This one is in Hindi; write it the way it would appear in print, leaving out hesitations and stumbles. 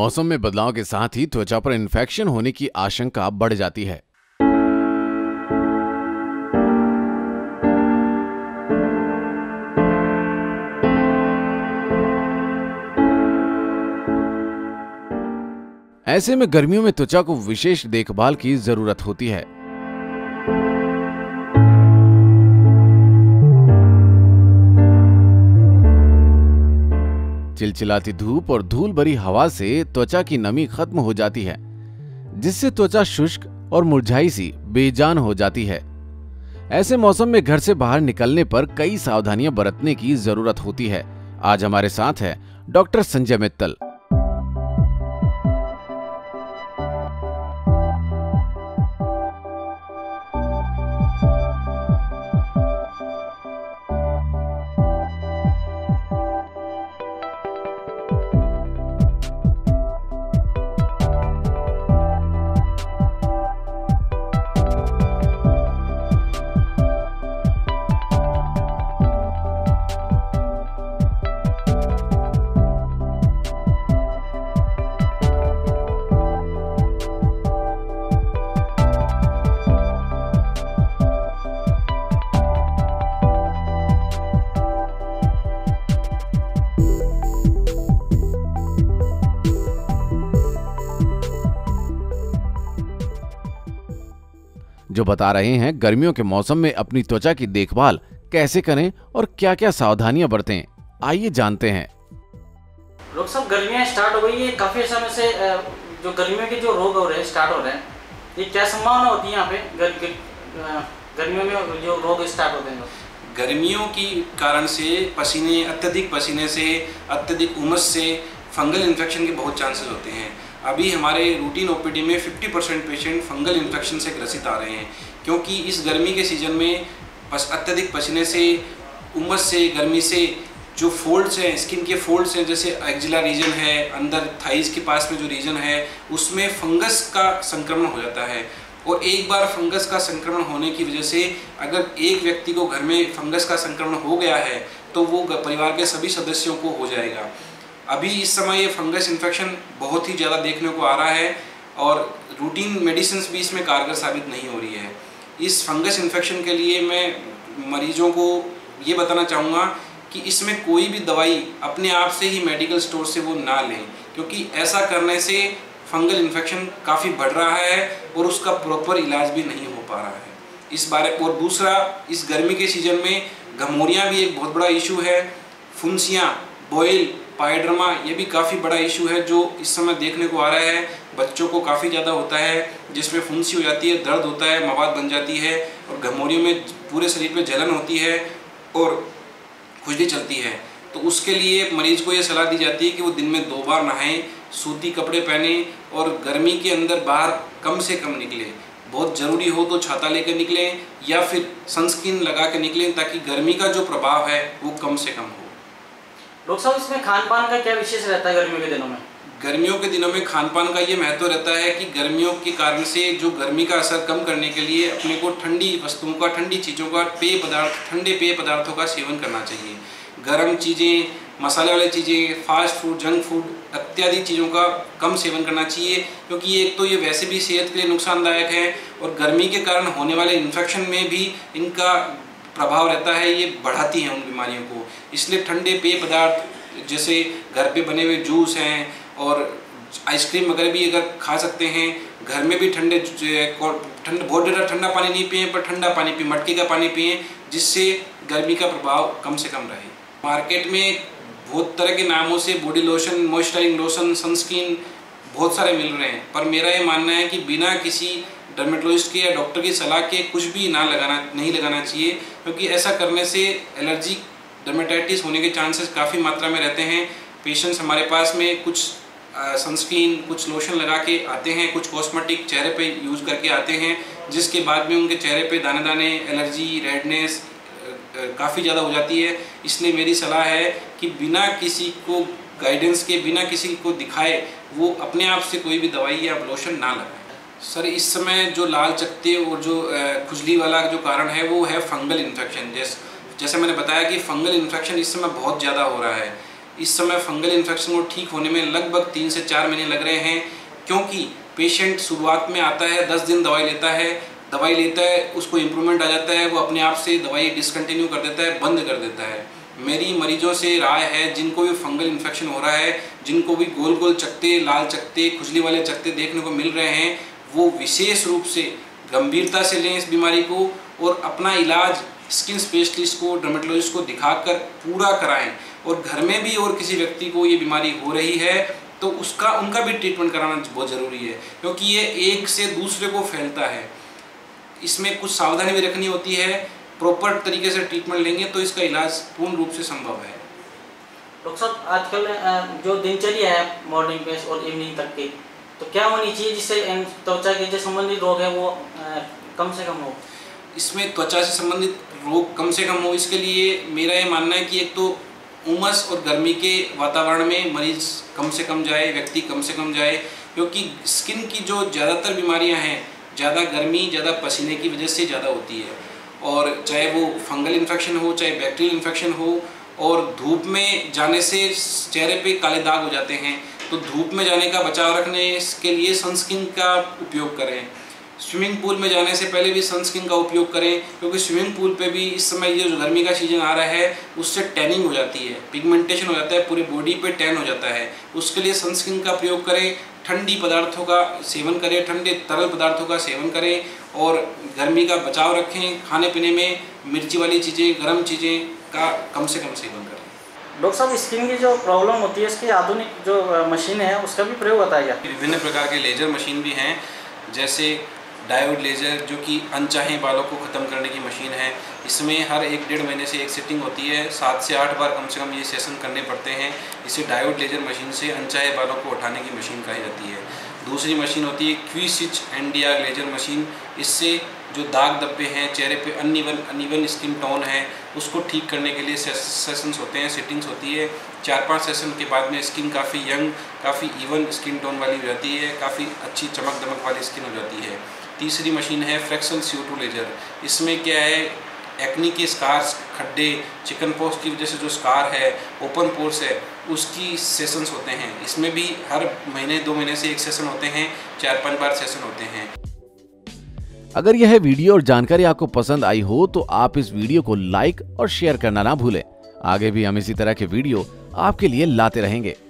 मौसम में बदलाव के साथ ही त्वचा पर इन्फेक्शन होने की आशंका बढ़ जाती है। ऐसे में गर्मियों में त्वचा को विशेष देखभाल की जरूरत होती है। चिलचिलाती धूप और धूल भरी हवा से त्वचा की नमी खत्म हो जाती है, जिससे त्वचा शुष्क और मुरझाई सी बेजान हो जाती है। ऐसे मौसम में घर से बाहर निकलने पर कई सावधानियां बरतने की जरूरत होती है। आज हमारे साथ है डॉक्टर संजय मित्तल। जो बता रहे हैं गर्मियों के मौसम में अपनी त्वचा की देखभाल कैसे करें और क्या क्या सावधानियां बरतें, आइए जानते हैं। डॉक्टर साहब, गर्मियां स्टार्ट हो गई है, काफी समय से जो गर्मियों के जो रोग हो रहे हैं स्टार्ट हो रहे हैं, ये क्या संभावना होती है यहाँ पे गर्मियों में जो रोग स्टार्ट होते हैं? गर्मियों के कारण से अत्यधिक पसीने से अत्यधिक उमस से फंगल इन्फेक्शन के बहुत चांसेस होते हैं। अभी हमारे रूटीन ओपीडी में 50% पेशेंट फंगल इन्फेक्शन से ग्रसित आ रहे हैं, क्योंकि इस गर्मी के सीजन में अत्यधिक पसीने से, उमस से, गर्मी से जो फोल्ड्स हैं, स्किन के फोल्ड्स हैं, जैसे एक्जिला रीजन है, अंदर थाइज के पास में जो रीजन है, उसमें फंगस का संक्रमण हो जाता है। और एक बार फंगस का संक्रमण होने की वजह से अगर एक व्यक्ति को घर में फंगस का संक्रमण हो गया है तो वो परिवार के सभी सदस्यों को हो जाएगा। अभी इस समय ये फंगस इन्फेक्शन बहुत ही ज़्यादा देखने को आ रहा है और रूटीन मेडिसिन भी इसमें कारगर साबित नहीं हो रही है। इस फंगस इन्फेक्शन के लिए मैं मरीजों को ये बताना चाहूँगा कि इसमें कोई भी दवाई अपने आप से ही मेडिकल स्टोर से वो ना लें, क्योंकि ऐसा करने से फंगल इन्फेक्शन काफ़ी बढ़ रहा है और उसका प्रॉपर इलाज भी नहीं हो पा रहा है इस बारे। और दूसरा, इस गर्मी के सीजन में घमौरियाँ भी एक बहुत बड़ा इशू है, फुंसियाँ, बॉयल, पाइडर्मा, ये भी काफ़ी बड़ा इशू है जो इस समय देखने को आ रहा है। बच्चों को काफ़ी ज़्यादा होता है, जिसमें फुंसी हो जाती है, दर्द होता है, मवाद बन जाती है और घमौरियों में पूरे शरीर में जलन होती है और खुजली चलती है। तो उसके लिए मरीज़ को ये सलाह दी जाती है कि वो दिन में 2 बार नहाएं, सूती कपड़े पहने और गर्मी के अंदर बाहर कम से कम निकले। बहुत ज़रूरी हो तो छाता लेकर निकलें या फिर सनस्क्रीन लगा के निकलें, ताकि गर्मी का जो प्रभाव है वो कम से कम हो। डॉक्टर साहब, इसमें खानपान का क्या विशेष रहता है गर्मियों के दिनों में? गर्मियों के दिनों में खानपान का ये महत्व रहता है कि गर्मियों के कारण से जो गर्मी का असर कम करने के लिए अपने को ठंडी वस्तुओं का, ठंडी चीज़ों का, ठंडे पेय पदार्थों का सेवन करना चाहिए। गर्म चीज़ें, मसाले वाली चीज़ें, फास्ट फूड, जंक फूड इत्यादि चीज़ों का कम सेवन करना चाहिए, क्योंकि एक तो ये वैसे भी सेहत के लिए नुकसानदायक है और गर्मी के कारण होने वाले इन्फेक्शन में भी इनका प्रभाव रहता है, ये बढ़ाती हैं उन बीमारियों को। इसलिए ठंडे पेय पदार्थ जैसे घर पे बने हुए जूस हैं और आइसक्रीम वगैरह भी अगर खा सकते हैं। घर में भी बहुत ज़्यादा ठंडा पानी नहीं पिए, पर ठंडा पानी पिए, मटके का पानी पिए, जिससे गर्मी का प्रभाव कम से कम रहे। मार्केट में बहुत तरह के नामों से body lotion, moisturising lotion, sunscreen बहुत सारे मिल रहे हैं, पर मेरा ये मानना है कि बिना किसी डर्मेटोलॉजिस्ट के या डॉक्टर की सलाह के कुछ भी नहीं लगाना चाहिए, क्योंकि ऐसा करने से एलर्जी, डर्मेटाइटिस होने के चांसेस काफ़ी मात्रा में रहते हैं। पेशेंट्स हमारे पास में कुछ सनस्क्रीन, कुछ लोशन लगा के आते हैं, कुछ कॉस्मेटिक चेहरे पे यूज़ करके आते हैं, जिसके बाद में उनके चेहरे पे दाने, एलर्जी, रेडनेस काफ़ी ज़्यादा हो जाती है। इसलिए मेरी सलाह है कि बिना किसी को गाइडेंस के, बिना किसी को दिखाए, वो अपने आप से कोई भी दवाई या लोशन ना लगाए। सर, इस समय जो लाल चकते और जो खुजली वाला जो कारण है वो है फंगल इन्फेक्शन। जैसे मैंने बताया कि फंगल इन्फेक्शन इस समय बहुत ज़्यादा हो रहा है। इस समय फंगल इन्फेक्शन को ठीक होने में लगभग 3 से 4 महीने लग रहे हैं, क्योंकि पेशेंट शुरुआत में आता है, 10 दिन दवाई लेता है, उसको इम्प्रूवमेंट आ जाता है, वो अपने आप से दवाई डिसकंटिन्यू कर देता है, बंद कर देता है। मेरी मरीजों से राय है, जिनको भी फंगल इन्फेक्शन हो रहा है, जिनको भी गोल गोल चकते, लाल चकते, खुजली वाले चकते देखने को मिल रहे हैं, वो विशेष रूप से गंभीरता से लें इस बीमारी को और अपना इलाज स्किन स्पेशलिस्ट को, डर्मेटोलॉजिस्ट को दिखाकर पूरा कराएं। और घर में भी और किसी व्यक्ति को ये बीमारी हो रही है तो उसका उनका भी ट्रीटमेंट कराना बहुत ज़रूरी है, क्योंकि ये एक से दूसरे को फैलता है। इसमें कुछ सावधानी भी रखनी होती है, प्रॉपर तरीके से ट्रीटमेंट लेंगे तो इसका इलाज पूर्ण रूप से संभव है। डॉक्टर साहब, आजकल जो दिनचर्या है मॉर्निंग में और इवनिंग तक की, तो क्या होनी चाहिए जिससे त्वचा के जो संबंधित रोग है वो कम से कम हो? इसमें त्वचा से संबंधित रोग कम से कम हो, इसके लिए मेरा ये मानना है कि एक तो उमस और गर्मी के वातावरण में मरीज कम से कम जाए, व्यक्ति कम से कम जाए, क्योंकि स्किन की जो ज़्यादातर बीमारियां हैं ज़्यादा गर्मी, ज़्यादा पसीने की वजह से ज़्यादा होती है। और चाहे वो फंगल इन्फेक्शन हो, चाहे बैक्टीरियल इन्फेक्शन हो, और धूप में जाने से चेहरे पे काले दाग हो जाते हैं, तो धूप में जाने का बचाव रखने के लिए सनस्क्रीन का उपयोग करें। स्विमिंग पूल में जाने से पहले भी सनस्क्रीन का उपयोग करें, क्योंकि स्विमिंग पूल पे भी इस समय ये जो गर्मी का सीजन आ रहा है उससे टैनिंग हो जाती है, पिगमेंटेशन हो जाता है, पूरे बॉडी पे टैन हो जाता है, उसके लिए सनस्क्रीन का प्रयोग करें। ठंडी पदार्थों का सेवन करें, ठंडे तरल पदार्थों का सेवन करें और गर्मी का बचाव रखें। खाने पीने में मिर्ची वाली चीज़ें, गर्म चीज़ें का कम से कम सेवन करें। डॉक्टर साहब, स्किन की जो प्रॉब्लम होती है इसकी आधुनिक जो मशीन है उसका भी प्रयोग बताया जाए। विभिन्न प्रकार के लेजर मशीन भी हैं, जैसे डायोड लेजर जो कि अनचाहे बालों को ख़त्म करने की मशीन है। इसमें हर 1-1.5 महीने से एक सेटिंग होती है, 7 से 8 बार कम से कम ये सेशन करने पड़ते हैं। इसे डायोड लेजर मशीन से अनचाहे बालों को उठाने की मशीन कही जाती है। दूसरी मशीन होती है क्वी-स्टिच एनडीआर लेजर मशीन। इससे जो दाग धब्बे हैं चेहरे पे, अनइवन स्किन टोन है, उसको ठीक करने के लिए सेशंस होते हैं, सेटिंग्स होती है। 4-5 सेशन के बाद में स्किन काफ़ी यंग, काफ़ी इवन स्किन टोन वाली हो जाती है, काफ़ी अच्छी चमक दमक वाली स्किन हो जाती है। तीसरी मशीन है फ्रैक्शनल CO2 लेजर। इसमें क्या है, एक्नी के स्कार्स, खड्डे, चिकन पॉक्स की वजह से जो स्कार है, ओपन पोर्स है, उसकी सेशंस होते हैं। इसमें भी हर महीने 2 महीने से एक सेशन होते हैं, 4-5 बार सेशन होते हैं। अगर यह वीडियो और जानकारी आपको पसंद आई हो तो आप इस वीडियो को लाइक और शेयर करना ना भूलें। आगे भी हम इसी तरह के वीडियो आपके लिए लाते रहेंगे।